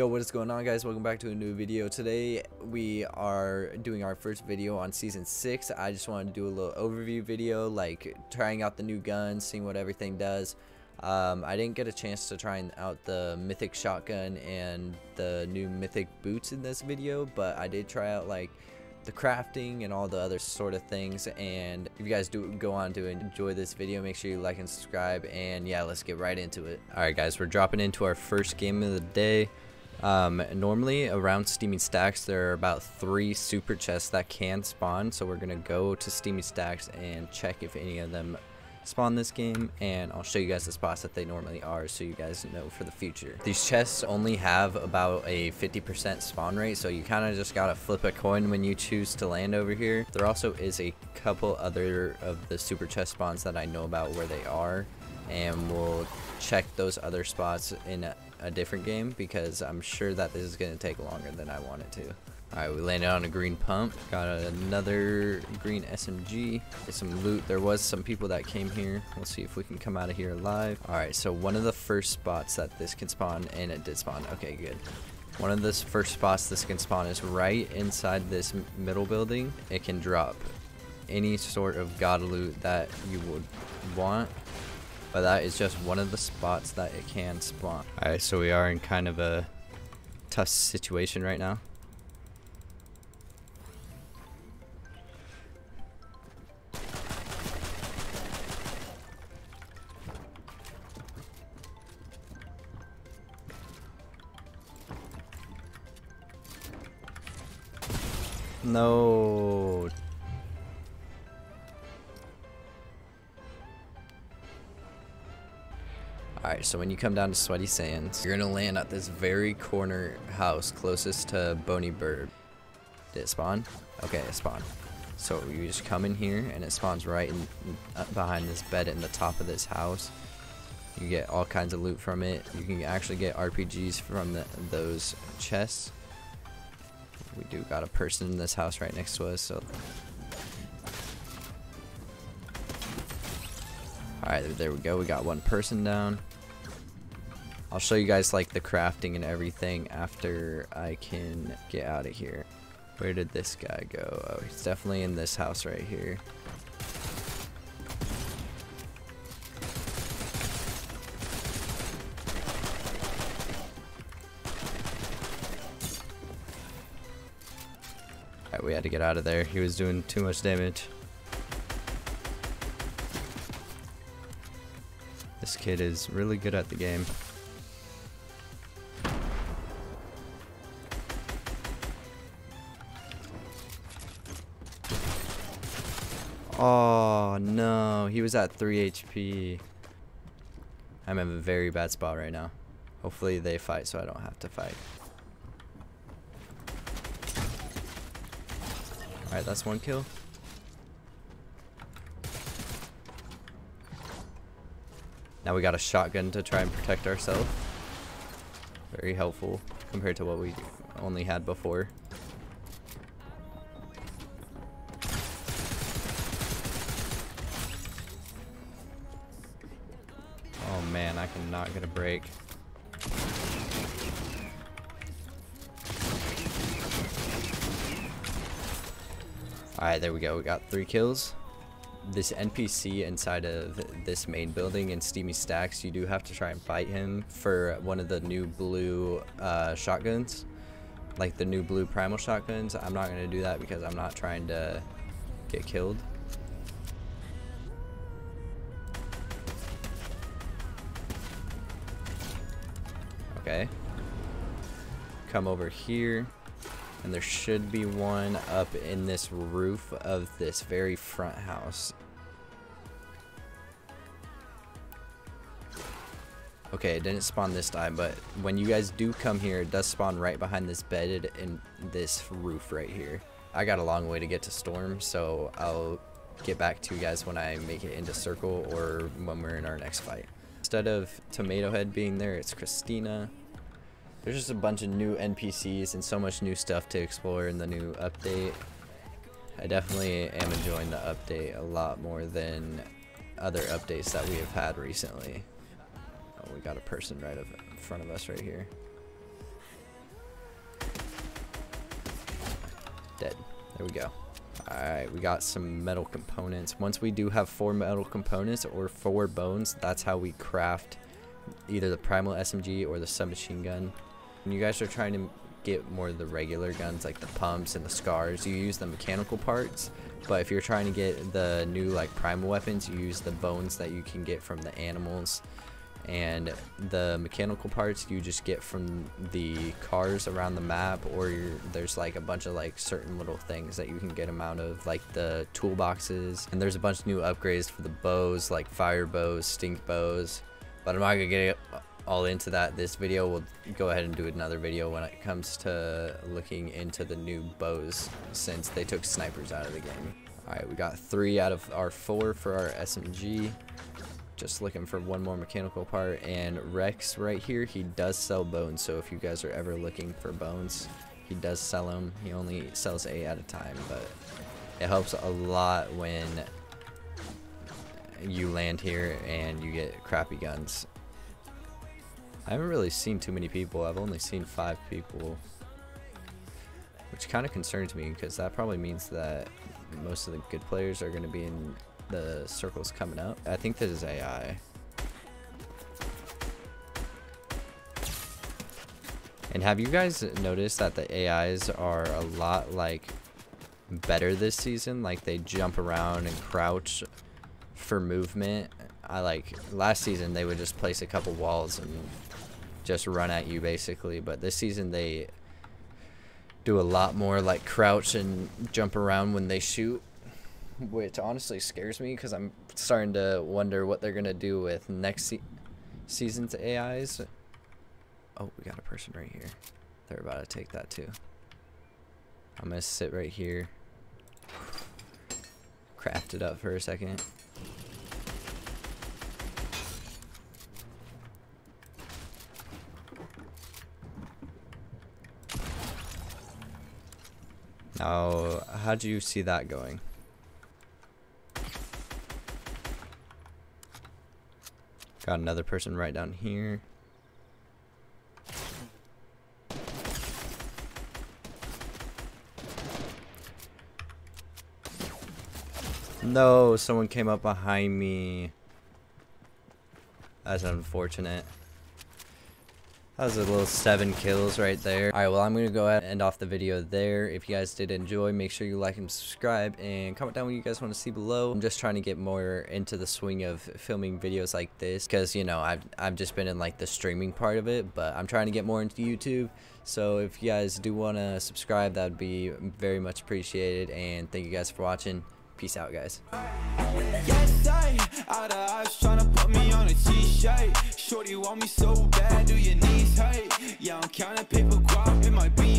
Yo, what is going on, guys? Welcome back to a new video. Today we are doing our first video on season 6. I just wanted to do a little overview video, like trying out the new guns, seeing what everything does. I didn't get a chance to try out the mythic shotgun and the new mythic boots in this video, but I did try out like the crafting and all the other sort of things. And if you guys do go on to enjoy this video, make sure you like and subscribe, and yeah, let's get right into it. All right guys, we're dropping into our first game of the day. Normally around Steamy Stacks there are about 3 super chests that can spawn, so we're gonna go to Steamy Stacks and check if any of them spawn this game, and I'll show you guys the spots that they normally are so you guys know for the future. These chests only have about a 50% spawn rate, so you kind of just gotta flip a coin when you choose to land over here. There also is a couple other of the super chest spawns that I know about where they are, and we'll check those other spots in a different game because I'm sure that this is gonna take longer than I want it to. Alright, we landed on a green pump, got another green SMG, get some loot. There was some people that came here. We'll see if we can come out of here alive. Alright, so one of the first spots that this can spawn, and it did spawn, okay good. One of the first spots this can spawn is right inside this middle building. It can drop any sort of god loot that you would want, but that is just one of the spots that it can spawn. Alright, so we are in kind of a tough situation right now. No. Alright, so when you come down to Sweaty Sands, you're gonna land at this very corner house closest to Bony Bird. Did it spawn? Okay, it spawned. So you just come in here and it spawns right in, behind this bed in the top of this house. You get all kinds of loot from it. You can actually get RPGs from those chests. We do got a person in this house right next to us, so. Alright, there we go. We got one person down. I'll show you guys like the crafting and everything after I can get out of here. Where did this guy go? Oh, he's definitely in this house right here. We had to get out of there. He was doing too much damage. This kid is really good at the game. Oh no, he was at 3 HP. I'm in a very bad spot right now. Hopefully they fight so I don't have to fight. Alright, that's one kill. Now we got a shotgun to try and protect ourselves. Very helpful compared to what we only had before. Oh man, I cannot get a break. Alright, there we go. We got 3 kills. This NPC inside of this main building in Steamy Stacks, you do have to try and fight him for one of the new blue shotguns. Like the new blue primal shotguns. I'm not going to do that because I'm not trying to get killed. Okay. Come over here. And there should be one up in this roof of this very front house. Okay, it didn't spawn this time, but when you guys do come here, it does spawn right behind this bed in this roof right here. I got a long way to get to Storm, so I'll get back to you guys when I make it into Circle or when we're in our next fight. Instead of Tomato Head being there, it's Christina. There's just a bunch of new NPCs and so much new stuff to explore in the new update. I definitely am enjoying the update a lot more than other updates that we have had recently. Oh, we got a person right in front of us right here. There we go. Alright, we got some metal components. Once we do have 4 metal components or 4 bones, that's how we craft either the primal SMG or the submachine gun. When you guys are trying to get more of the regular guns like the pumps and the scars, you use the mechanical parts. But if you're trying to get the new like primal weapons, you use the bones that you can get from the animals, and the mechanical parts you just get from the cars around the map, or there's like a bunch of like certain little things that you can get them out of, like the toolboxes. And there's a bunch of new upgrades for the bows, like fire bows, stink bows, but I'm not gonna get all into that this video. We'll go ahead and do another video when it comes to looking into the new bows, since they took snipers out of the game. Alright, we got 3 out of our 4 for our SMG. Just looking for one more mechanical part. And Rex right here, he does sell bones, so if you guys are ever looking for bones, he does sell them. He only sells 8 at a time, but it helps a lot when you land here and you get crappy guns. I haven't really seen too many people. I've only seen 5 people, which kind of concerns me, because that probably means that most of the good players are going to be in the circles coming up. I think this is AI. And have you guys noticed that the AIs are a lot like better this season? Like they jump around and crouch for movement. I like last season they would just place a couple walls and just run at you basically, but this season they do a lot more like crouch and jump around when they shoot, which honestly scares me, because I'm starting to wonder what they're gonna do with next season's AIs. Oh, we got a person right here. They're about to take that too. I'm gonna sit right here, craft it up for a second. Now, how'd you see that going? Got another person right down here. No, someone came up behind me. That's unfortunate. That was a little 7 kills right there. Alright, well I'm going to go ahead and end off the video there. If you guys did enjoy, make sure you like and subscribe, and comment down what you guys want to see below. I'm just trying to get more into the swing of filming videos like this, because, you know, I've just been in like the streaming part of it, but I'm trying to get more into YouTube. So if you guys do want to subscribe, that would be very much appreciated, and thank you guys for watching. Peace out, guys. Yes, out of eyes, tryna put me on a t-shirt. Shorty want me so bad, do your knees hurt? Yeah, I'm counting paper guap, it might be